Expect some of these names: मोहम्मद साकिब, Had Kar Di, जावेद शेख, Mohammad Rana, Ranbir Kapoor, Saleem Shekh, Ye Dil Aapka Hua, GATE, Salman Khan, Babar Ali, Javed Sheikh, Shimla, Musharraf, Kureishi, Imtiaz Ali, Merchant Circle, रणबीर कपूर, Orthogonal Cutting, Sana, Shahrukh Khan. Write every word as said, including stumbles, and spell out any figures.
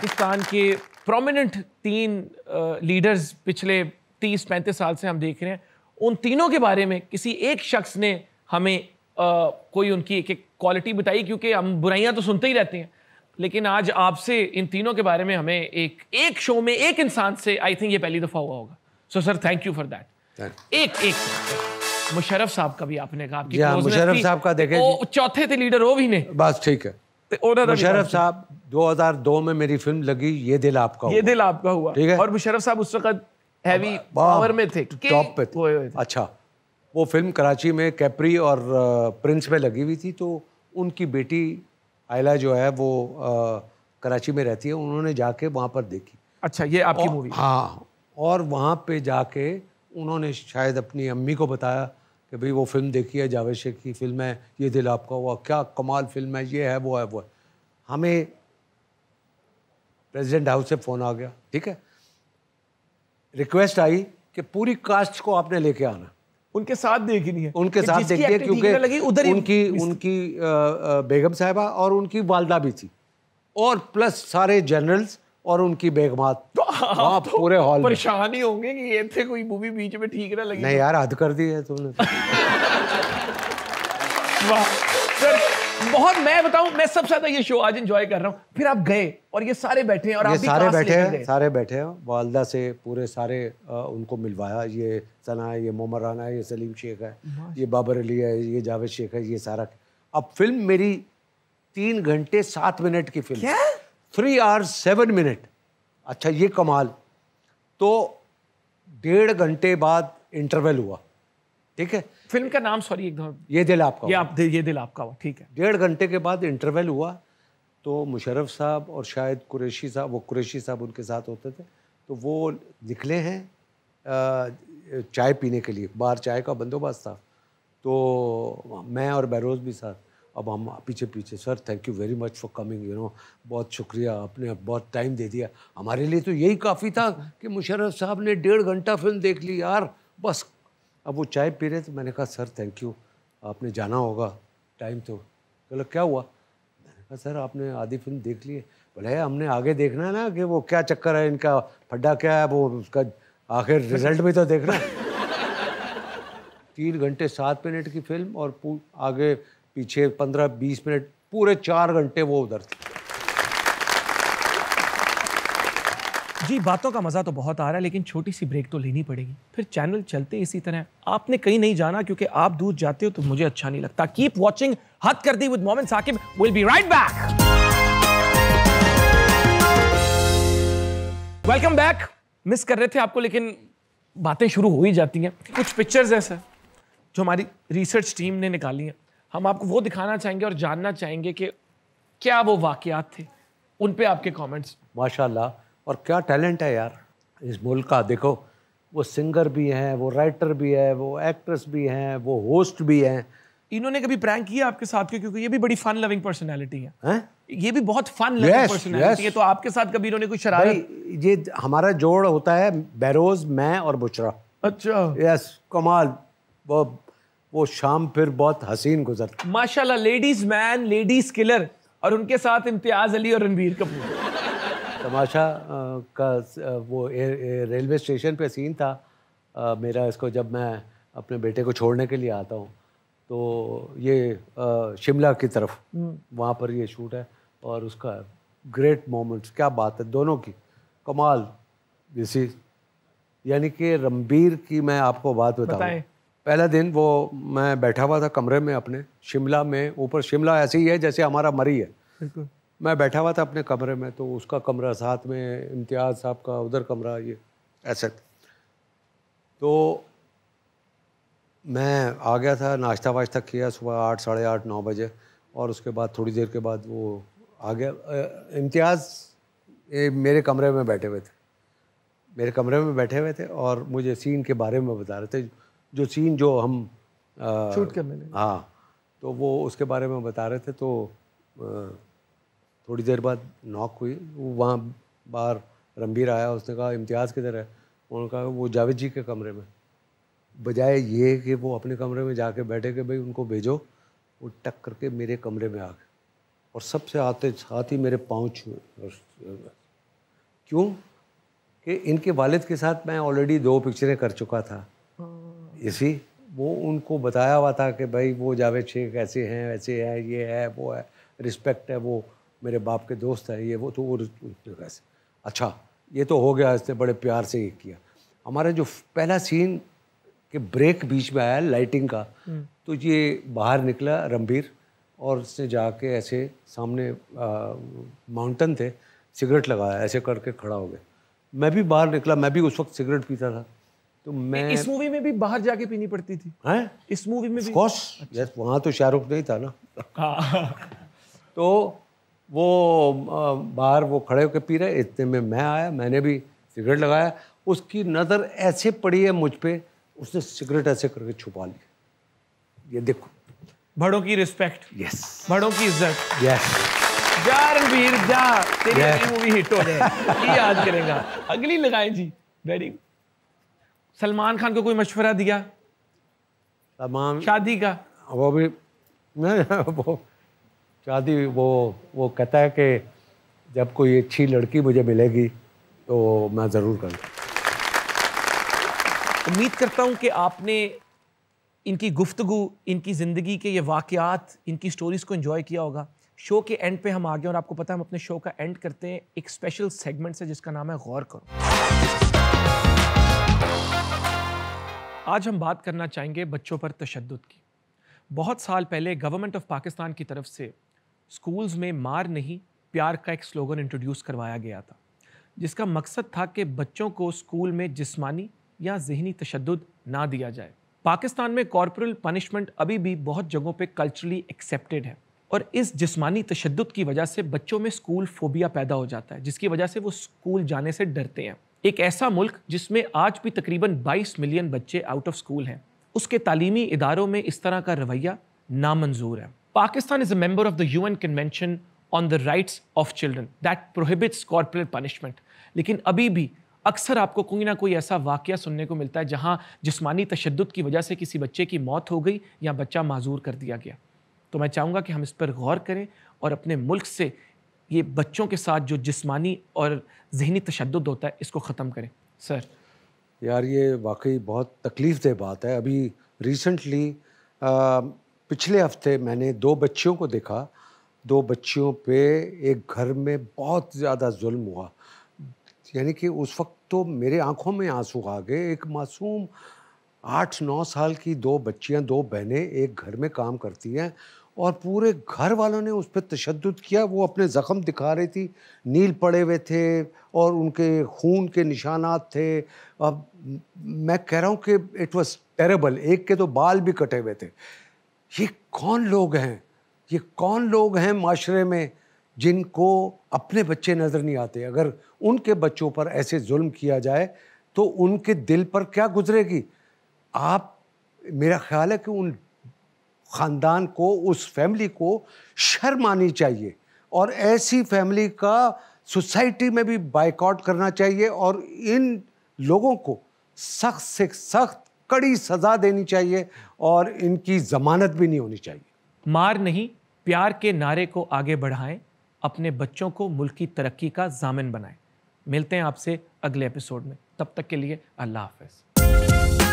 पाकिस्तान के प्रोमिनेंट तीन लीडर्स पिछले तीस पैंतीस साल से हम देख रहे हैं, उन तीनों के बारे में किसी एक शख्स ने हमें आ, कोई उनकी एक एक क्वालिटी बताई, क्योंकि हम बुराइयां तो सुनते ही रहते हैं, लेकिन आज आपसे इन तीनों के बारे में हमें एक एक शो में एक इंसान से आई थिंक ये पहली दफ़ा हुआ होगा। So sir thank you for that. एक एक मुशर्रफ साहब का भी आपने कहा, आपकी जी मुशर्रफ साहब का देखें, वो चौथे थे लीडर, वो भी ने बस ठीक है। मुशर्रफ साहब दो हज़ार दो में मेरी फिल्म लगी ये दिल आपका हुआ। ये दिल आपका हुआ ठीक है, और मुशर्रफ साहब उस वक्त हैवी पावर में थे, टॉप पे थे। अच्छा वो फिल्म कराची में कैप्री और प्रिंस में लगी हुई थी, तो उनकी बेटी आयला जो है वो कराची में रहती है, उन्होंने जाके वहाँ पर देखी। अच्छा ये आपकी मूवी? हाँ, और वहाँ पे जाके उन्होंने शायद अपनी अम्मी को बताया कि भाई वो फिल्म देखी है, जावेद शेख की फिल्म है ये दिल आपका हुआ, क्या कमाल फिल्म है, ये है वो है वो है। हमें प्रेसिडेंट हाउस से फ़ोन आ गया, ठीक है, रिक्वेस्ट आई कि पूरी कास्ट को आपने लेके आना, उनके साथ देखनी है, उनके साथ देखिए, क्योंकि उनकी उनकी बेगम साहिबा और उनकी वालदा भी थी, और प्लस सारे जनरल्स और उनकी बेगमात। तो आप तो पूरे हॉल परेशान ही होंगे कि ये थे कोई मूवी बीच में ठीक ना लगी। नहीं यार हद कर दी है तुमने। वाह सर बहुत, मैं बताऊं मैं सबसे ज्यादा ये शो आज एंजॉय कर रहा हूँ। फिर आप गए और ये सारे बैठे हैं, और आप भी सारे बैठे हैं, सारे बैठे हैं वालदा से पूरे सारे आ, उनको मिलवाया, ये सना है, ये मोहम्मद राना है, ये सलीम शेख है, ये बाबर अली है, ये जावेद शेख है, ये सारा। अब फिल्म मेरी तीन घंटे सात मिनट की film, three hour seven minute. अच्छा ये कमाल। तो डेढ़ घंटे बाद इंटरवल हुआ, ठीक है। फिल्म का नाम सॉरी एकदम ये दिल आपका ये आप ये दिल आपका हुआ, ठीक है। डेढ़ घंटे के बाद इंटरवल हुआ, तो मुशर्रफ साहब और शायद कुरैशी साहब, वो कुरैशी साहब उनके साथ होते थे, तो वो निकले हैं चाय पीने के लिए, बाहर चाय का बंदोबस्त था, तो मैं और बहरोज़ भी साथ। अब हम पीछे पीछे, sir thank you very much for coming, you know बहुत शुक्रिया, आपने बहुत टाइम दे दिया हमारे लिए। तो यही काफ़ी था कि मुशर्रफ साहब ने डेढ़ घंटा फिल्म देख ली यार, बस। अब वो चाय पी रहे थे, मैंने कहा सर थैंक यू, आपने जाना होगा टाइम तो। चलो क्या हुआ? मैंने कहा सर आपने आधी फिल्म देख ली है। बोले हमने आगे देखना है ना कि वो क्या चक्कर है, इनका फड्डा क्या है, वो उसका आखिर रिजल्ट भी तो देखना। तीन घंटे सात मिनट की फिल्म और आगे पीछे पंद्रह बीस मिनट, पूरे चार घंटे वो उधर थे। जी बातों का मज़ा तो बहुत आ रहा है, लेकिन छोटी सी ब्रेक तो लेनी पड़ेगी, फिर चैनल चलते इसी तरह। आपने कहीं नहीं जाना, क्योंकि आप दूर जाते हो तो मुझे अच्छा नहीं लगता। कीप वॉचिंग हद कर दी विद मोहम्मद साकिब, will be right back. Welcome back. Miss कर रहे थे आपको, लेकिन बातें शुरू हो ही जाती हैं। कुछ पिक्चर्स ऐसे जो हमारी रिसर्च टीम ने निकाली हैं, हम आपको वो दिखाना चाहेंगे और जानना चाहेंगे कि क्या वो वाकयात थे, उन पे आपके कमेंट्स। माशाल्लाह, और क्या टैलेंट है यार इस मुल्क का। देखो वो सिंगर भी हैं, वो राइटर भी है, वो एक्ट्रेस भी हैं, वो होस्ट भी हैं। इन्होंने कभी प्रैंक किया आपके साथ? क्योंकि ये भी बड़ी फन लविंग पर्सनैलिटी है, है? ये भी बहुत फन लविंग पर्सनैलिटी है, तो आपके साथ कभी इन्होंने कोई शरारत? ये हमारा जोड़ होता है बहरोज, मैं और बुचरा। अच्छा यस, कमाल। वो वो शाम फिर बहुत हसीन गुजरती, माशाल्लाह। लेडीज मैन, लेडीज किलर, और उनके साथ इम्तियाज अली और रणबीर कपूर। तमाशा का वो रेलवे स्टेशन पे सीन था आ, मेरा, इसको जब मैं अपने बेटे को छोड़ने के लिए आता हूँ, तो ये आ, शिमला की तरफ वहाँ पर ये शूट है, और उसका ग्रेट मोमेंट्स, क्या बात है दोनों की, कमाल। जैसी यानी कि रणबीर की मैं आपको बात बताऊँ, पहला दिन वो मैं बैठा हुआ था कमरे में अपने शिमला में, ऊपर शिमला ऐसे ही है जैसे हमारा मरी है। मैं बैठा हुआ था अपने कमरे में, तो उसका कमरा साथ में इम्तियाज़ साहब का, उधर कमरा ये ऐसे। तो मैं आ गया था, नाश्ता वाश्ता किया सुबह आठ साढ़े आठ नौ बजे, और उसके बाद थोड़ी देर के बाद वो आ गया। इम्तियाज़ मेरे कमरे में बैठे हुए थे, मेरे कमरे में बैठे हुए थे और मुझे सीन के बारे में बता रहे थे, जो सीन जो हम आ, शूट करने लगे। हाँ, तो वो उसके बारे में बता रहे थे। तो आ, थोड़ी देर बाद नॉक हुई, वो वहाँ बाहर रणबीर आया, उसने कहा इम्तियाज़ किधर है? उन्होंने कहा वो जावेद जी के कमरे में। बजाय ये कि वो अपने कमरे में जाके बैठे कि भाई उनको भेजो, वो टक करके मेरे कमरे में आ गए, और सबसे आते साथ ही मेरे पाँव छुए, क्यों कि इनके वालिद के साथ मैं ऑलरेडी दो पिक्चरें कर चुका था। इसी वो उनको बताया हुआ था कि भाई वो जावेद शेख ऐसे हैं, वैसे है, ये है, वो है, रिस्पेक्ट है, वो मेरे बाप के दोस्त है, ये वो तो वो ऐसे। अच्छा ये तो हो गया, इसने बड़े प्यार से ये किया। हमारा जो पहला सीन के ब्रेक बीच में आया लाइटिंग का, तो ये बाहर निकला रणबीर और उसने जाके ऐसे सामने माउंटेन थे, सिगरेट लगाया, ऐसे करके खड़ा हो गया। मैं भी बाहर निकला, मैं भी उस वक्त सिगरेट पीता था। तो मैं इस मूवी में भी बाहर जाके पीनी पड़ती थी हैं इस मूवी में भी? अच्छा। यस, वहाँ तो शाहरुख नहीं था ना। तो वो बाहर वो खड़े होकर पी रहे, इतने में मैं आया, मैंने भी सिगरेट लगाया। उसकी नज़र ऐसे पड़ी है मुझ पर, उसने सिगरेट ऐसे करके छुपा ली। ये देखो बड़ों की रिस्पेक्ट, यस, बड़ों की इज्जत, यस। जा रणबीर जा, तेरी मूवी हिट हो जाए, ये याद करेगा। अगली लगाएं जी। वेरी सलमान खान को कोई मशवरा दिया तमाम शादी का? वो भी नहीं, वो शादी वो वो कहता है कि जब कोई अच्छी लड़की मुझे मिलेगी तो मैं ज़रूर करूँगा। उम्मीद करता हूँ कि आपने इनकी गुफ्तगू, इनकी ज़िंदगी के ये वाक़यात, इनकी स्टोरीज़ को एंजॉय किया होगा। शो के एंड पे हम आ गए और आपको पता है हम अपने शो का एंड करते हैं एक स्पेशल सेगमेंट से जिसका नाम है गौर करो। आज हम बात करना चाहेंगे बच्चों पर तशद्दुद की। बहुत साल पहले गवर्नमेंट ऑफ पाकिस्तान की तरफ से स्कूल्स में मार नहीं प्यार का एक स्लोगन इंट्रोड्यूस करवाया गया था, जिसका मकसद था कि बच्चों को स्कूल में जिस्मानी या जहनी तशद्दुद ना दिया जाए। पाकिस्तान में कॉर्पोरल पनिशमेंट अभी भी बहुत जगहों पे कल्चरली एक्सेप्टेड है और इस जिस्मानी तशद्दुद की वजह से बच्चों में स्कूल फोबिया पैदा हो जाता है, जिसकी वजह से वो स्कूल जाने से डरते हैं। एक ऐसा मुल्क जिसमें आज भी तकरीबन बाईस मिलियन बच्चे आउट ऑफ स्कूल हैं, उसके तालीमी इदारों में इस तरह का रवैया नामंजूर है। Pakistan is a member of the U N convention on the rights of children that prohibits corporal punishment, लेकिन अभी भी अक्सर आपको कोई ना कोई ऐसा वाक़या सुनने को मिलता है जहाँ जिस्मानी तशद्दुद की वजह से किसी बच्चे की मौत हो गई या बच्चा माजूर कर दिया गया। तो मैं चाहूँगा कि हम इस पर गौर करें और अपने मुल्क से ये बच्चों के साथ जो जिस्मानी और जहनी तशद्दुद होता है इसको ख़त्म करें। सर यार ये वाकई बहुत तकलीफ दे बात है। अभी रिसेंटली पिछले हफ्ते मैंने दो बच्चियों को देखा, दो बच्चियों पे एक घर में बहुत ज़्यादा जुल्म हुआ, यानी कि उस वक्त तो मेरे आंखों में आंसू आ गए। एक मासूम आठ नौ साल की दो बच्चियां, दो बहनें एक घर में काम करती हैं और पूरे घर वालों ने उस पर तशद्दुद किया। वो अपने ज़ख़म दिखा रही थी, नील पड़े हुए थे और उनके खून के निशानात थे। अब मैं कह रहा हूँ कि इट वाज टेरेबल। एक के तो बाल भी कटे हुए थे। ये कौन लोग हैं, ये कौन लोग हैं माशरे में जिनको अपने बच्चे नज़र नहीं आते? अगर उनके बच्चों पर ऐसे जुल्म किया जाए तो उनके दिल पर क्या गुजरेगी? आप, मेरा ख्याल है कि उन ख़ानदान को, उस फैमिली को शर्म आनी चाहिए और ऐसी फैमिली का सोसाइटी में भी बाइकआउट करना चाहिए और इन लोगों को सख्त से सख्त कड़ी सज़ा देनी चाहिए और इनकी ज़मानत भी नहीं होनी चाहिए। मार नहीं प्यार के नारे को आगे बढ़ाएं, अपने बच्चों को मुल्क की तरक्की का ज़ामिन बनाएं। मिलते हैं आपसे अगले एपिसोड में, तब तक के लिए अल्लाह हाफ़िज़।